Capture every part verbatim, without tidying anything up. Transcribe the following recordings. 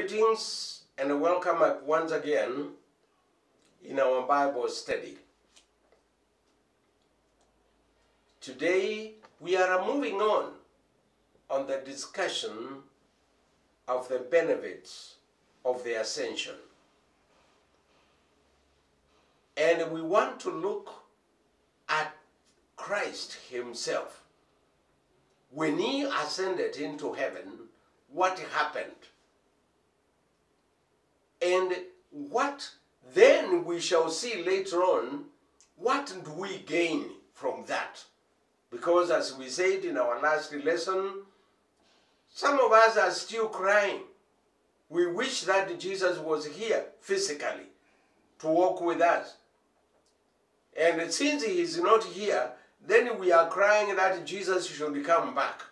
Greetings and welcome once again in our Bible study. Today we are moving on on the discussion of the benefits of the ascension. And we want to look at Christ himself. When he ascended into heaven, what happened? And what then we shall see later on, what do we gain from that? Because as we said in our last lesson, some of us are still crying. We wish that Jesus was here physically to walk with us. And since he is not here, then we are crying that Jesus should come back.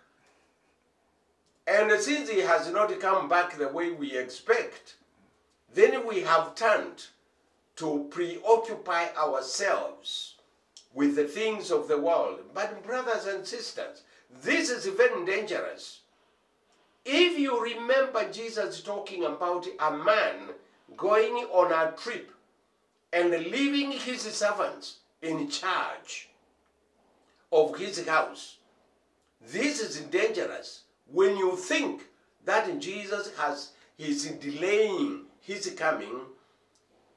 And since he has not come back the way we expect, then we have turned to preoccupy ourselves with the things of the world. But brothers and sisters, this is even dangerous. If you remember Jesus talking about a man going on a trip and leaving his servants in charge of his house, this is dangerous when you think that Jesus has, is delaying his coming,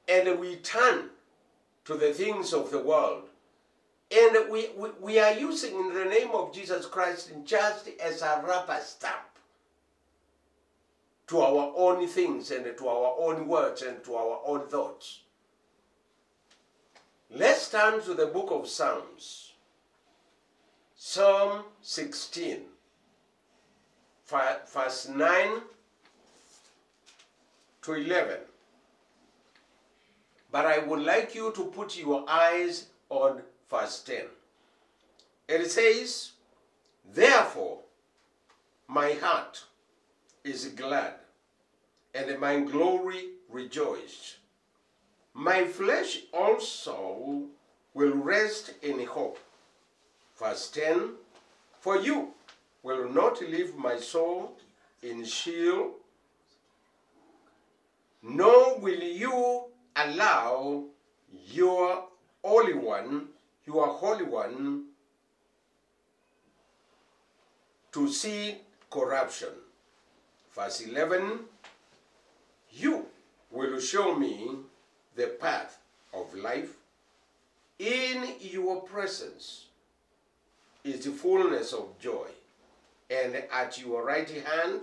and we turn to the things of the world. And we, we, we are using in the name of Jesus Christ just as a rubber stamp to our own things and to our own words and to our own thoughts. Let's turn to the book of Psalms. Psalm sixteen, verse nine to eleven. But I would like you to put your eyes on verse ten. It says, therefore my heart is glad, and my glory rejoiced. My flesh also will rest in hope. Verse ten, for you will not leave my soul in Sheol, nor will you allow your Holy One, your Holy One, to see corruption. Verse eleven, you will show me the path of life. In your presence is the fullness of joy, and at your right hand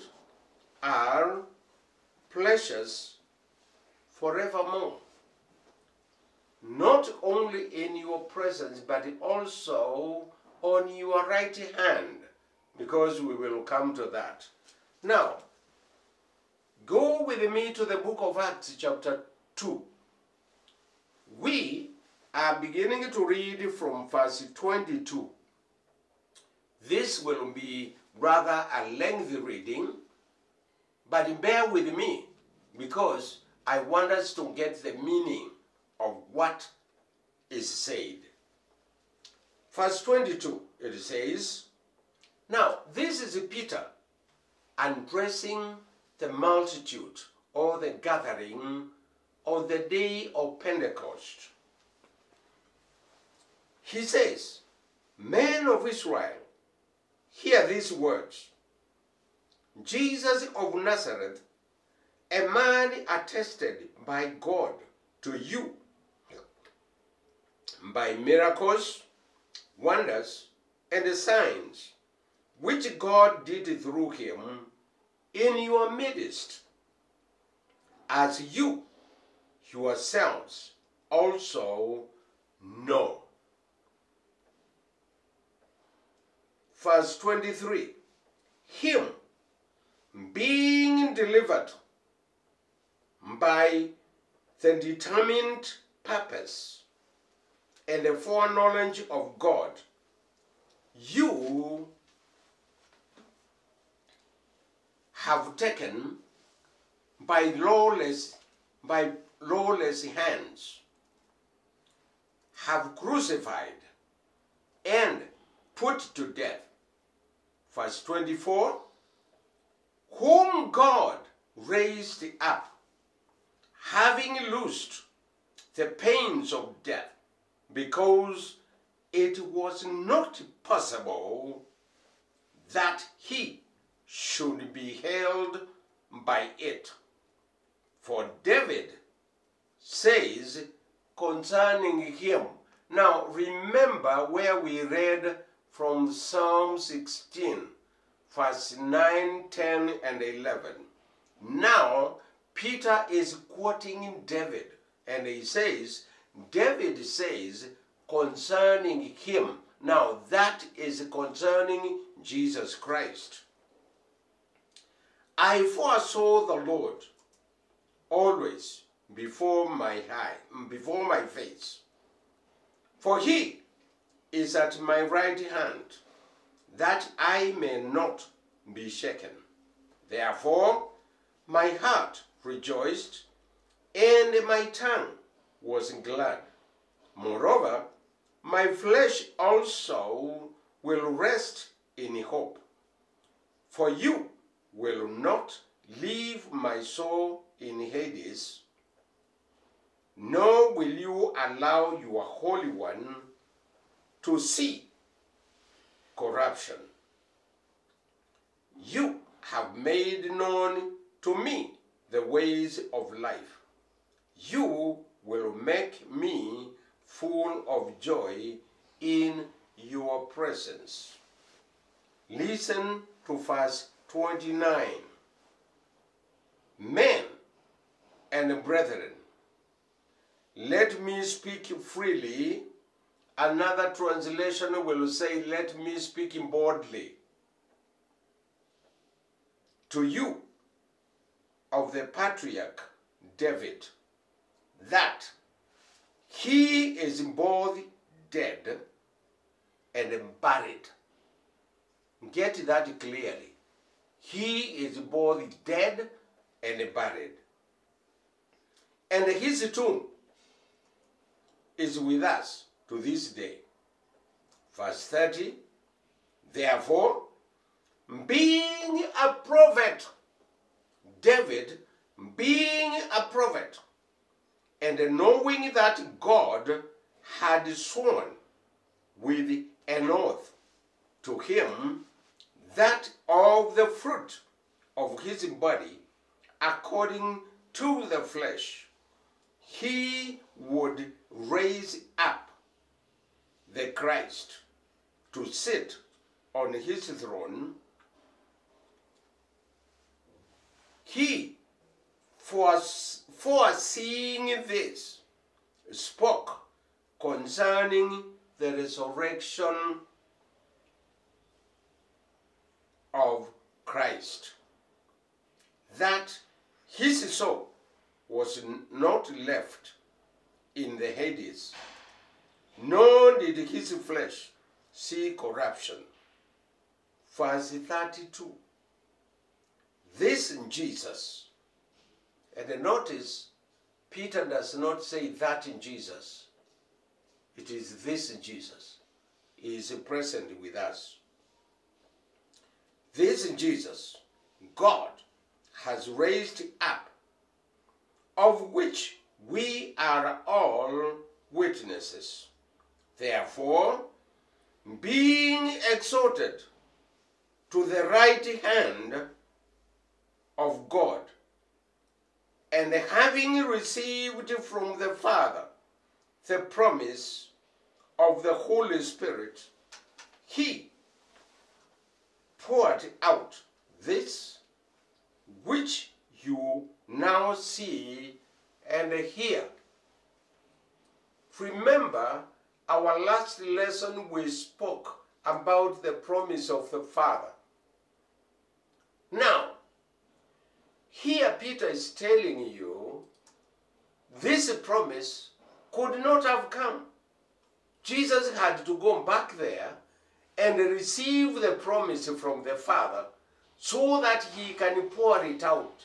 are pleasures forevermore. Not only in your presence, but also on your right hand, because we will come to that. Now, go with me to the book of Acts, chapter two. We are beginning to read from verse twenty-two. This will be rather a lengthy reading, but bear with me, because I want us to get the meaning of what is said. Verse twenty-two, it says, now this is Peter addressing the multitude or the gathering on the day of Pentecost. He says, men of Israel, hear these words. Jesus of Nazareth, a man attested by God to you by miracles, wonders, and signs, which God did through him in your midst, as you yourselves also know. Verse twenty-three, him being delivered by the determined purpose and the foreknowledge of God, you have taken by lawless, by lawless hands, have crucified and put to death. Verse twenty-four, whom God raised up, having loosed the pains of death, because it was not possible that he should be held by it. For David says concerning him. Now remember where we read from Psalm sixteen, verse nine, ten, and eleven. Now Peter is quoting David, and he says, David says concerning him. Now that is concerning Jesus Christ. I foresaw the Lord always before my eye, before my face. For he is at my right hand, that I may not be shaken. Therefore my heart rejoiced, and my tongue was glad. Moreover, my flesh also will rest in hope, for you will not leave my soul in Hades, nor will you allow your Holy One to see corruption. You have made known to me the ways of life. You will make me full of joy in your presence. Listen to verse twenty-nine. Men and brethren, let me speak freely. Another translation will say, let me speak boldly to you of the patriarch David, that he is both dead and buried. Get that clearly. He is both dead and buried. And his tomb is with us to this day. Verse thirty, therefore, being a prophet, David, being a prophet, and knowing that God had sworn with an oath to him that of the fruit of his body, according to the flesh, he would raise up the Christ to sit on his throne. He, foreseeing this, spoke concerning the resurrection of Christ, that his soul was not left in the Hades, nor did his flesh see corruption. Verse thirty-two. This Jesus, and notice Peter does not say that in Jesus. It is this Jesus. He is present with us. This Jesus, God has raised up, of which we are all witnesses. Therefore, being exalted to the right hand of God, and having received from the Father the promise of the Holy Spirit, he poured out this which you now see and hear. Remember, our last lesson we spoke about the promise of the Father. Now, here Peter is telling you this promise could not have come. Jesus had to go back there and receive the promise from the Father so that he can pour it out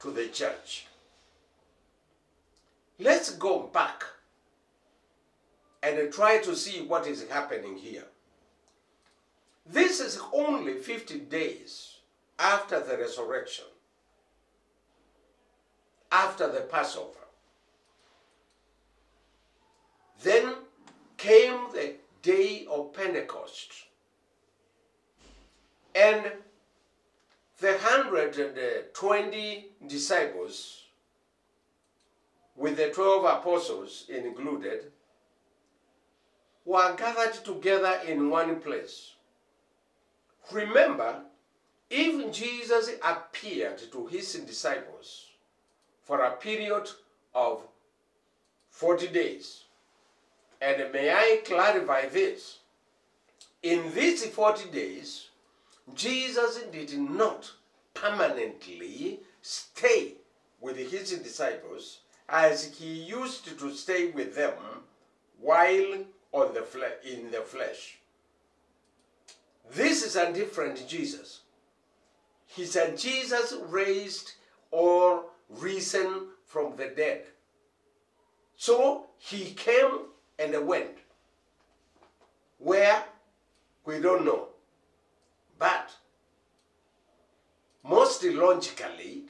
to the church. Let's go back and try to see what is happening here. This is only fifty days after the resurrection. after the Passover. Then came the day of Pentecost, and the one hundred twenty disciples, with the twelve apostles included, were gathered together in one place. Remember, even Jesus appeared to his disciples for a period of forty days. And may I clarify this? In these forty days, Jesus did not permanently stay with his disciples as he used to stay with them while on the fle- in the flesh. This is a different Jesus. He's a Jesus raised or risen from the dead. So he came and went. Where? We don't know. But most logically,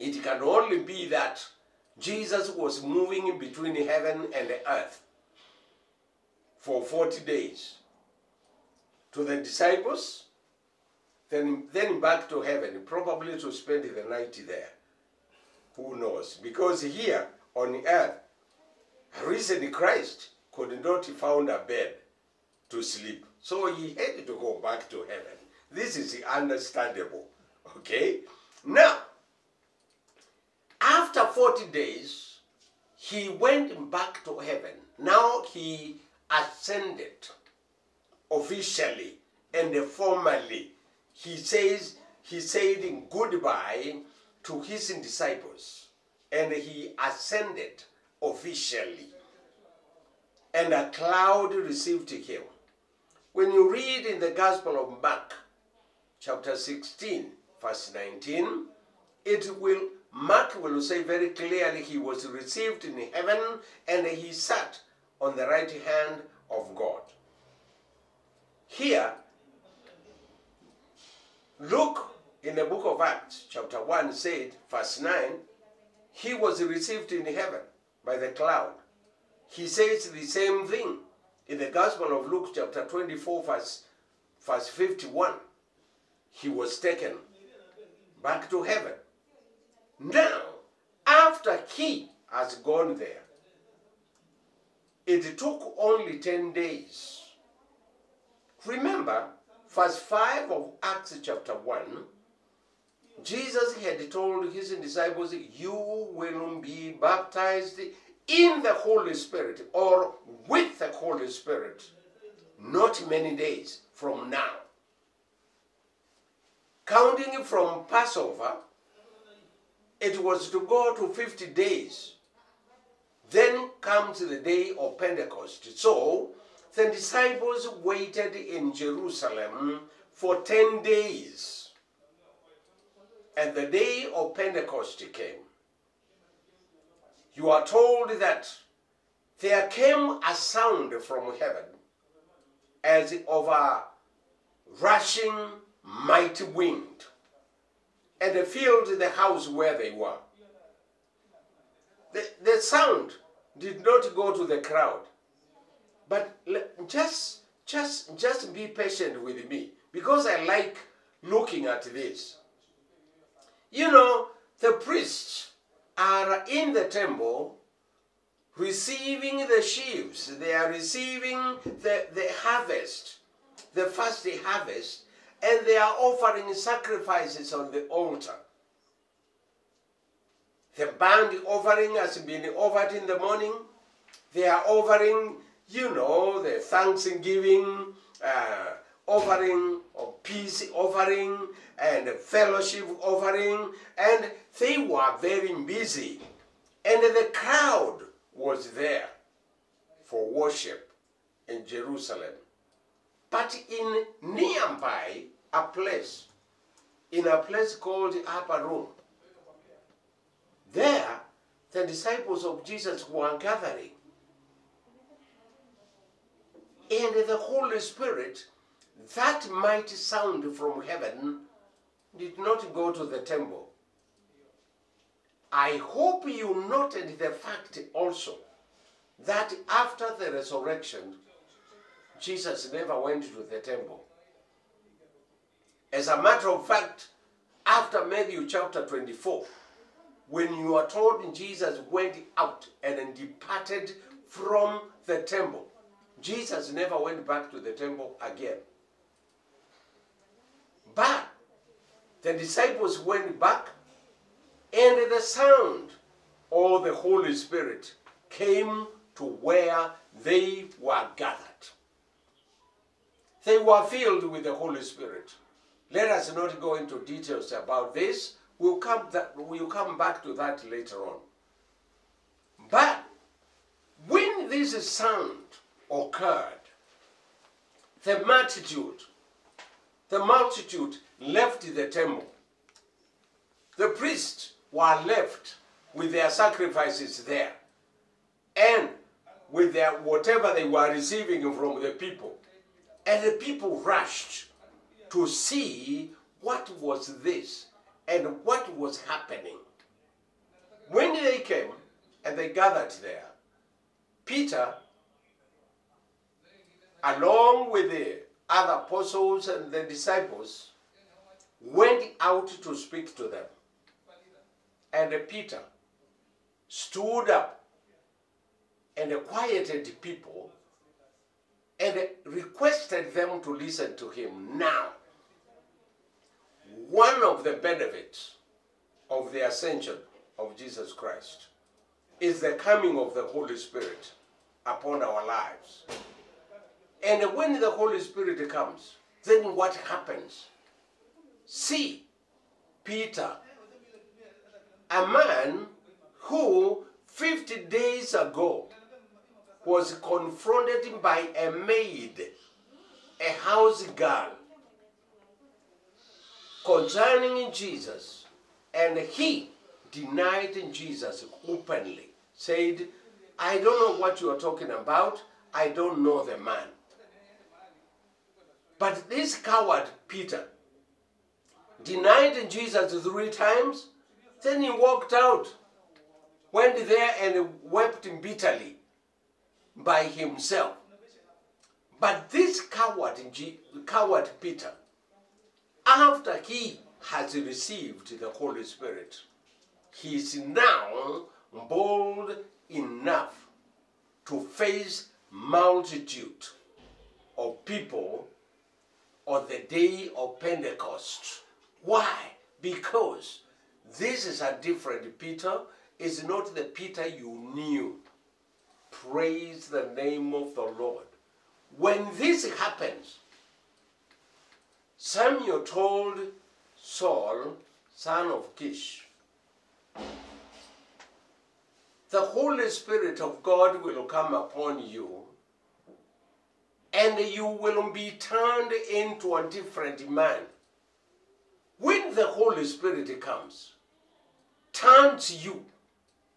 it can only be that Jesus was moving between heaven and earth for forty days. To the disciples, then, then back to heaven, probably to spend the night there. Who knows? Because here on earth, a risen Christ could not find a bed to sleep. So he had to go back to heaven. This is understandable. Okay? Now, after forty days, he went back to heaven. Now he ascended officially and formally. He says, he said goodbye to his disciples, and he ascended officially, and a cloud received him. When you read in the Gospel of Mark, chapter sixteen, verse nineteen, it will, Mark will say very clearly, he was received in heaven, and he sat on the right hand of God. Here, Luke, in the book of Acts, chapter one, said, verse nine, he was received in heaven by the cloud. He says the same thing in the Gospel of Luke, chapter twenty-four, verse, verse fifty-one. He was taken back to heaven. Now, after he has gone there, it took only ten days. Remember, verse five of Acts chapter one, Jesus had told his disciples, you will be baptized in the Holy Spirit, or with the Holy Spirit, not many days from now. Counting from Passover, it was to go to fifty days. Then comes the day of Pentecost. So, the disciples waited in Jerusalem for ten days. And the day of Pentecost came. You are told that there came a sound from heaven as of a rushing mighty wind, and it filled the house where they were. The, the sound did not go to the crowd. But just, just, just be patient with me, because I like looking at this. You know, the priests are in the temple receiving the sheaves. They are receiving the, the harvest, the first harvest, and they are offering sacrifices on the altar. The burnt offering has been offered in the morning. They are offering, you know, the thanksgiving, uh, offering, or peace offering, and fellowship offering, and they were very busy. And the crowd was there for worship in Jerusalem. But in nearby, a place, in a place called Upper Room, there the disciples of Jesus were gathering. And the Holy Spirit, that mighty sound from heaven, did not go to the temple. I hope you noted the fact also that after the resurrection, Jesus never went to the temple. As a matter of fact, after Matthew chapter twenty-four, when you are told Jesus went out and departed from the temple, Jesus never went back to the temple again. But the disciples went back, and the sound of the Holy Spirit came to where they were gathered. They were filled with the Holy Spirit. Let us not go into details about this. We'll come, that, we'll come back to that later on. But when this sound occurred, the multitude, the multitude left the temple. The priests were left with their sacrifices there and with their, whatever they were receiving from the people. And the people rushed to see what was this and what was happening. When they came and they gathered there, Peter, along with the other apostles and the disciples, went out to speak to them. And Peter stood up and quieted people and requested them to listen to him. Now, one of the benefits of the ascension of Jesus Christ is the coming of the Holy Spirit upon our lives. And when the Holy Spirit comes, then what happens? See, Peter, a man who fifty days ago was confronted by a maid, a house girl, concerning Jesus, and he denied Jesus openly, said, I don't know what you are talking about, I don't know the man. But this coward Peter denied Jesus three times, then he walked out, went there and wept bitterly by himself. But this coward, coward Peter, after he has received the Holy Spirit, he is now bold enough to face multitude of people on the day of Pentecost. Why? Because this is a different Peter. It's not the Peter you knew. Praise the name of the Lord. When this happens, Samuel told Saul, son of Kish, the Holy Spirit of God will come upon you, and you will be turned into a different man. When the Holy Spirit comes, turns you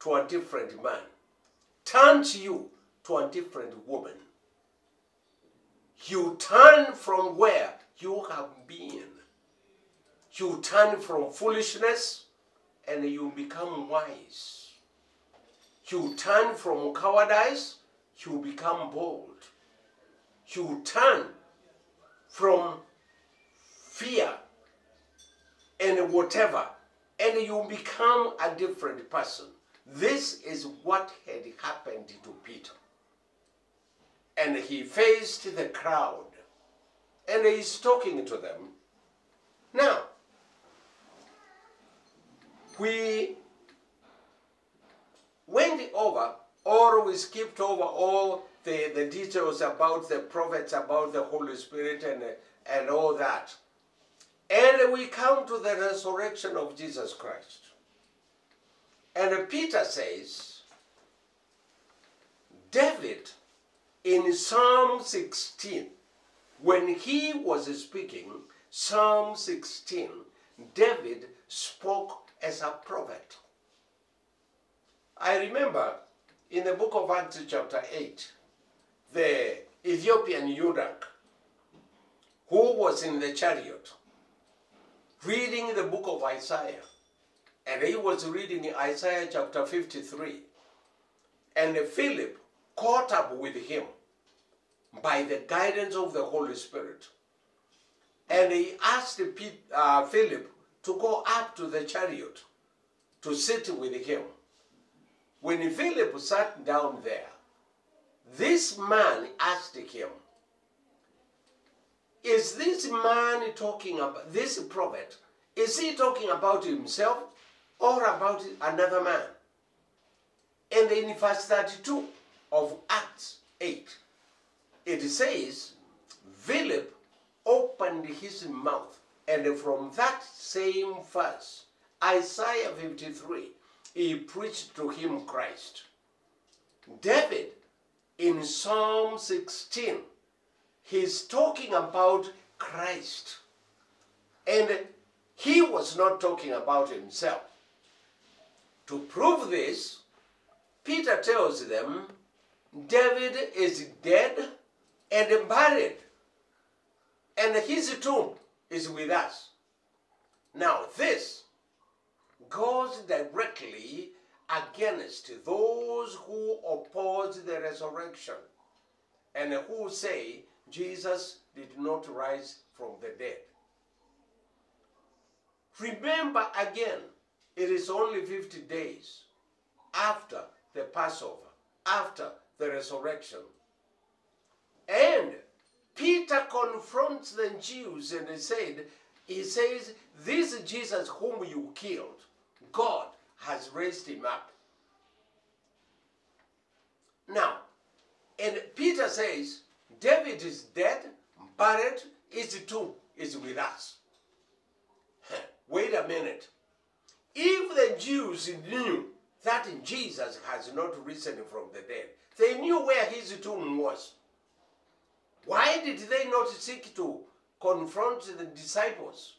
to a different man, turns you to a different woman. You turn from where you have been. You turn from foolishness and you become wise. You turn from cowardice, you become bold. You turn from fear and whatever, and you become a different person. This is what had happened to Peter. And he faced the crowd, and he's talking to them. Now, we went over, or we skipped over all the, the details about the prophets, about the Holy Spirit, and, and all that. And we come to the resurrection of Jesus Christ. And Peter says, David, in Psalm sixteen, when he was speaking, Psalm sixteen, David spoke as a prophet. I remember in the book of Acts chapter eight, the Ethiopian eunuch who was in the chariot reading the book of Isaiah And he was reading Isaiah chapter fifty-three. And Philip caught up with him by the guidance of the Holy Spirit. And he asked Pete, uh, Philip to go up to the chariot to sit with him. When Philip sat down there, this man asked him, is this man talking about, this prophet, is he talking about himself or about another man? And in verse thirty-two of Acts eight, it says, Philip opened his mouth, and from that same verse, Isaiah fifty-three, he preached to him Christ. David, in Psalm sixteen, he's talking about Christ. And he was not talking about himself. To prove this, Peter tells them, David is dead and buried, and his tomb is with us. Now this goes directly against those who oppose the resurrection and who say Jesus did not rise from the dead. Remember again, it is only fifty days after the Passover, after the resurrection. And Peter confronts the Jews and said, he says, this Jesus whom you killed, God has raised him up. Now, and Peter says, David is dead, buried, his tomb is with us. Wait a minute. If the Jews knew that Jesus has not risen from the dead, they knew where his tomb was. Why did they not seek to confront the disciples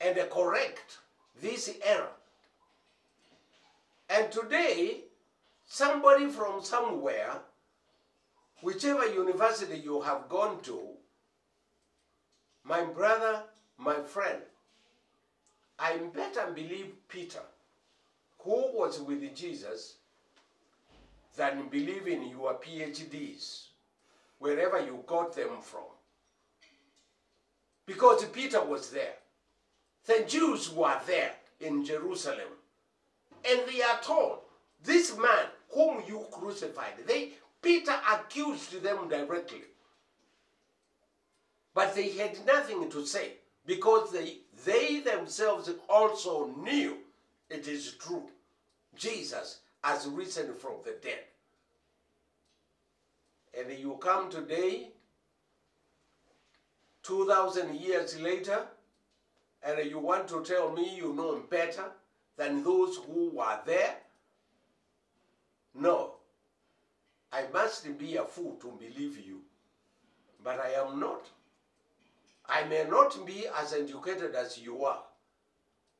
and correct this error? And today, somebody from somewhere, whichever university you have gone to, my brother, my friend, I better believe Peter, who was with Jesus, than believe in your PhDs, wherever you got them from. Because Peter was there. The Jews were there in Jerusalem. And they are told, this man whom you crucified, they, Peter accused them directly. But they had nothing to say, because they, they themselves also knew it is true. Jesus has risen from the dead. And you come today, two thousand years later, and you want to tell me you know better than those who were there? No, I must be a fool to believe you, but I am not. I may not be as educated as you are,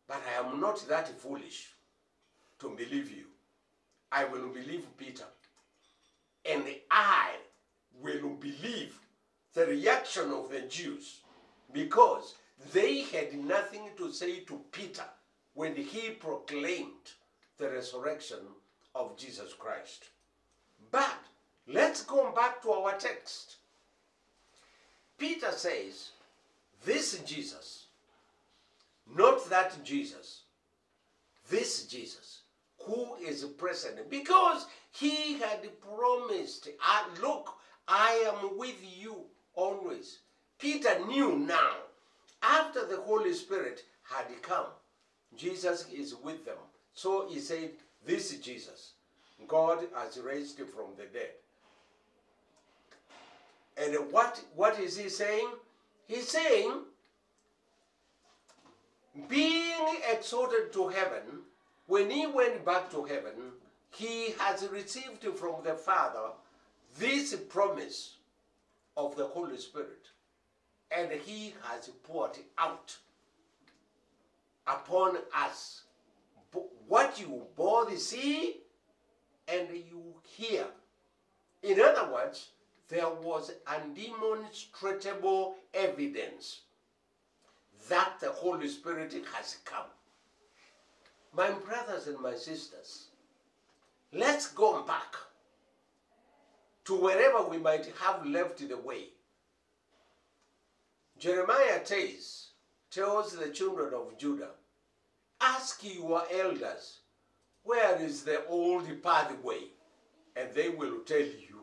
but I am not that foolish to believe you. I will believe Peter, and I will believe the reaction of the Jews, because they had nothing to say to Peter when he proclaimed the resurrection of Jesus Christ. But let's go back to our text. Peter says, this Jesus, not that Jesus, this Jesus, who is present, because he had promised, ah, look, I am with you always. Peter knew now, after the Holy Spirit had come, Jesus is with them. So he said, this is Jesus, God has raised him from the dead. And what, what is he saying? He's saying, being exalted to heaven, when he went back to heaven, he has received from the Father this promise of the Holy Spirit. And he has poured out upon us what you both see and you hear. In other words, there was undemonstrable evidence that the Holy Spirit has come. my brothers and my sisters, let's go back to wherever we might have left the way. Jeremiah says, tells the children of Judah, ask your elders, where is the old pathway? And they will tell you,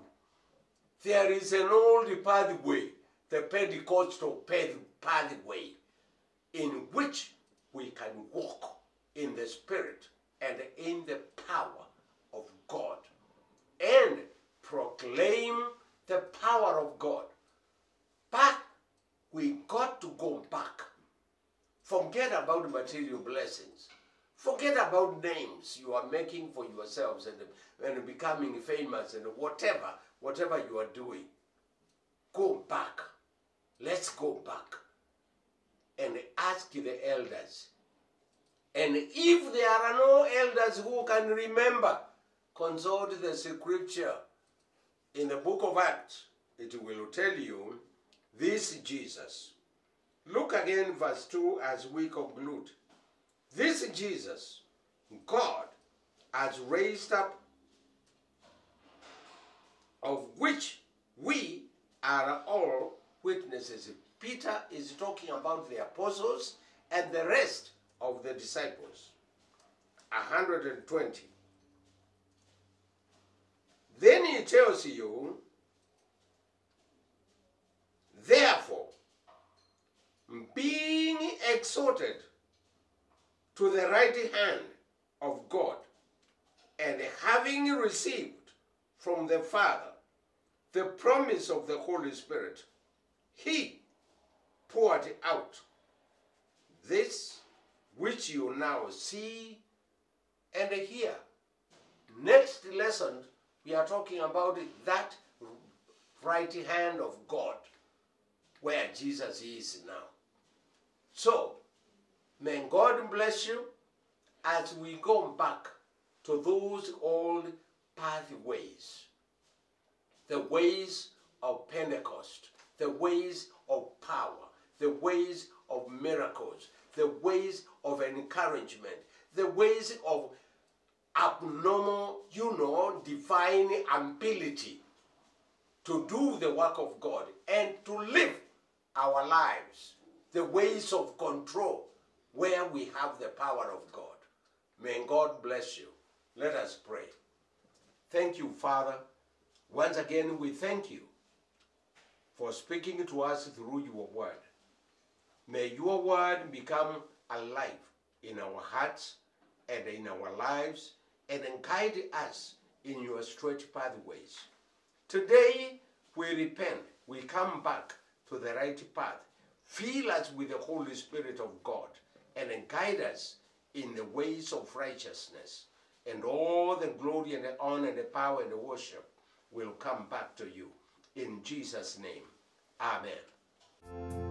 there is an old pathway, the Pentecostal pathway, in which we can walk in the Spirit and in the power of God, and proclaim the power of God. But we got to go back. Forget about material blessings. Forget about names you are making for yourselves and, and becoming famous and whatever, whatever you are doing. Go back. Let's go back and ask the elders. And if there are no elders who can remember, consult the scripture. In the book of Acts, it will tell you this Jesus. Look again verse two as we conclude. This Jesus, God has raised up, of which we are all witnesses. Peter is talking about the apostles and the rest of the disciples. one hundred twenty. Then he tells you, therefore, being exhorted to the right hand of God, and having received from the Father the promise of the Holy Spirit, he poured out this which you now see and hear. Next lesson, we are talking about that right hand of God, where Jesus is now. So, may God bless you as we go back to those old pathways, the ways of Pentecost, the ways of power, the ways of miracles, the ways of encouragement, the ways of abnormal, you know, divine ability to do the work of God and to live our lives, the ways of control where we have the power of God. May God bless you. Let us pray. Thank you, Father. Once again, we thank you for speaking to us through your word. May your word become alive in our hearts and in our lives, and guide us in your straight pathways. Today, we repent. We come back to the right path. Fill us with the Holy Spirit of God, and guide us in the ways of righteousness. And all the glory and the honor and the power and the worship will come back to you. In Jesus' name, amen.